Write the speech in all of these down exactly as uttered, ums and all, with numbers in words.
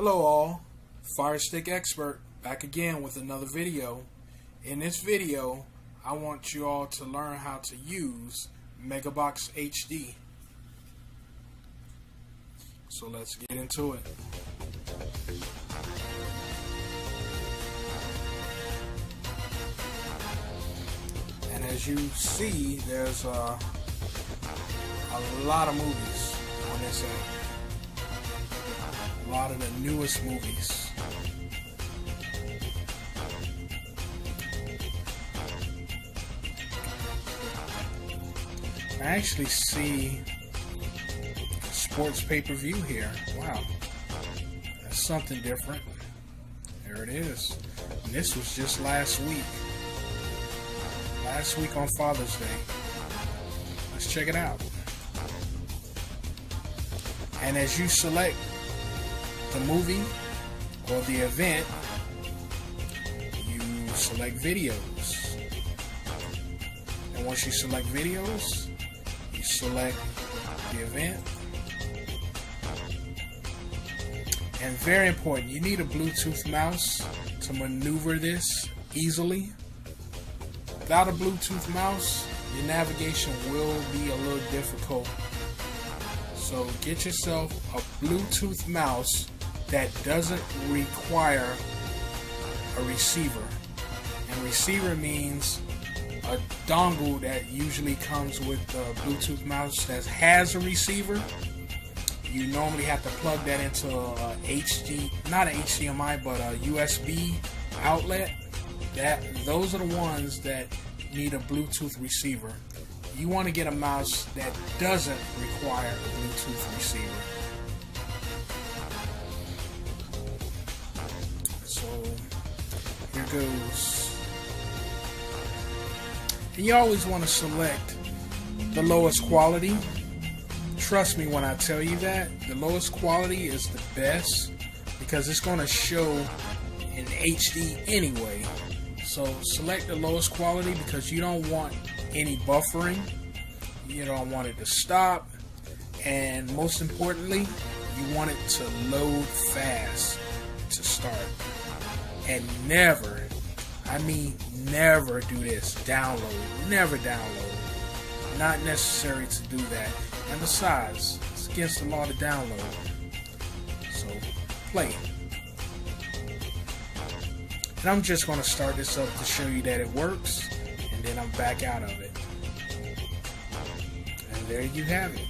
Hello all, FireStick Expert back again with another video. In this video, I want you all to learn how to use MegaBox H D. So let's get into it. And as you see, there's a, a lot of movies on this app. A lot of the newest movies. I actually see sports pay-per-view here. Wow, that's something different. There it is. And this was just last week. Last week on Father's Day. Let's check it out. And as you select the movie or the event, you select videos, and once you select videos, you select the event. And very important, you need a Bluetooth mouse to maneuver this easily. Without a Bluetooth mouse, your navigation will be a little difficult, so get yourself a Bluetooth mouse that doesn't require a receiver. And receiver means a dongle that usually comes with the Bluetooth mouse that has a receiver. You normally have to plug that into a H D, not an H D M I, but a U S B outlet. That those are the ones that need a Bluetooth receiver. You want to get a mouse that doesn't require a Bluetooth receiver. Goes. And you always want to select the lowest quality. Trust me when I tell you that the lowest quality is the best, because it's going to show in H D anyway. So select the lowest quality, because you don't want any buffering, you don't want it to stop, and most importantly, you want it to load fast to start. And never, I mean never do this, download, never download. Not necessary to do that. And besides, it's against the law to download. So, play. And I'm just going to start this up to show you that it works, and then I'm back out of it. And there you have it.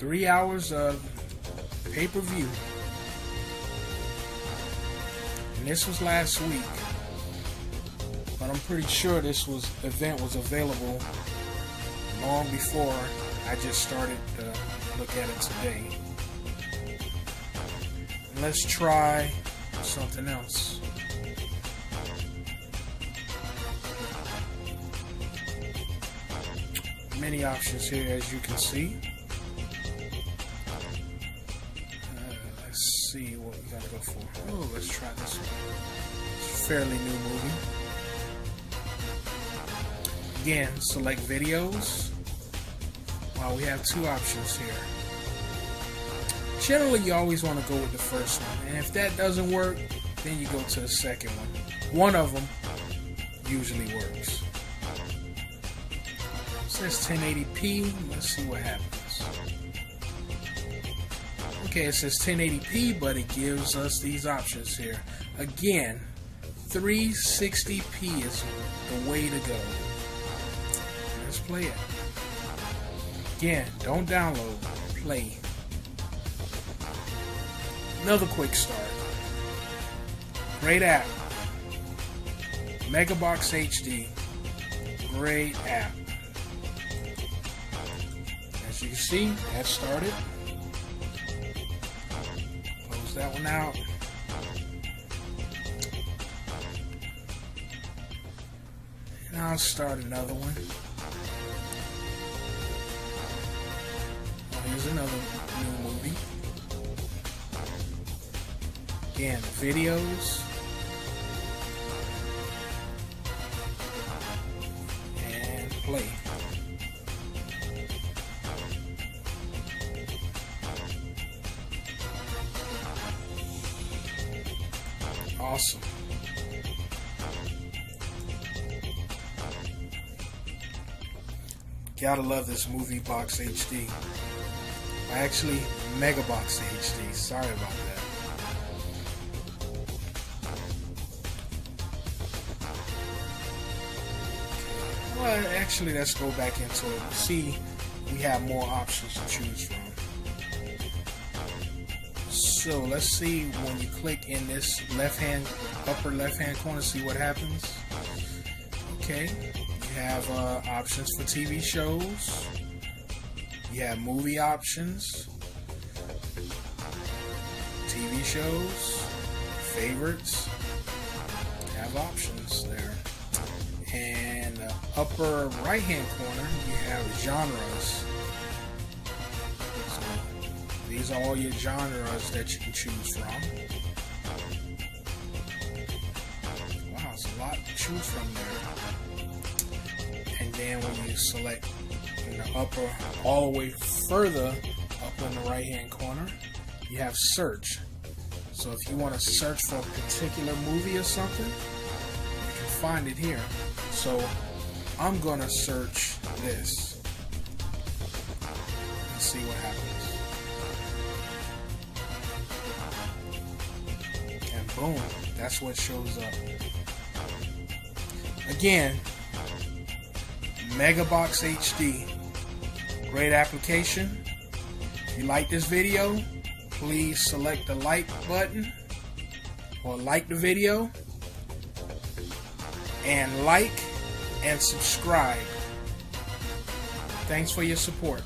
Three hours of pay-per-view. This was last week, but I'm pretty sure this was event was available long before. I just started to look at it today. Let's try something else. Many options here, as you can see. See what we gotta go for. Oh, let's try this one. It's a fairly new movie. Again, select videos. Wow, we have two options here. Generally, you always want to go with the first one, and if that doesn't work, then you go to the second one. One of them usually works. It says ten eighty p. Let's see what happens. Okay, it says ten eighty p, but it gives us these options here. Again, three sixty p is the way to go. Let's play it. Again, don't download, play. Another quick start. Great app. MegaBox H D. Great app. As you can see, that started. That one out. And I'll start another one. Here's another new movie. Again, videos. And play. awesome. Gotta love this MegaBox H D. I actually MegaBox H D. Sorry about that. Well, actually, let's go back into it. See, we have more options to choose from. So let's see when you click in this left hand, upper left hand corner, see what happens. Okay. You have uh, options for T V shows. You have movie options, T V shows, favorites. You have options there. And uh, upper right hand corner, you have genres. So these are all your genres that you can choose from. Wow, it's a lot to choose from there. And then when you select in the upper, all the way further up in the right hand corner, you have search. So if you want to search for a particular movie or something, you can find it here. So I'm going to search this and see what happens. And boom, that's what shows up. Again, MegaBox H D, great application. If you like this video, please select the like button or like the video, and like and subscribe. Thanks for your support.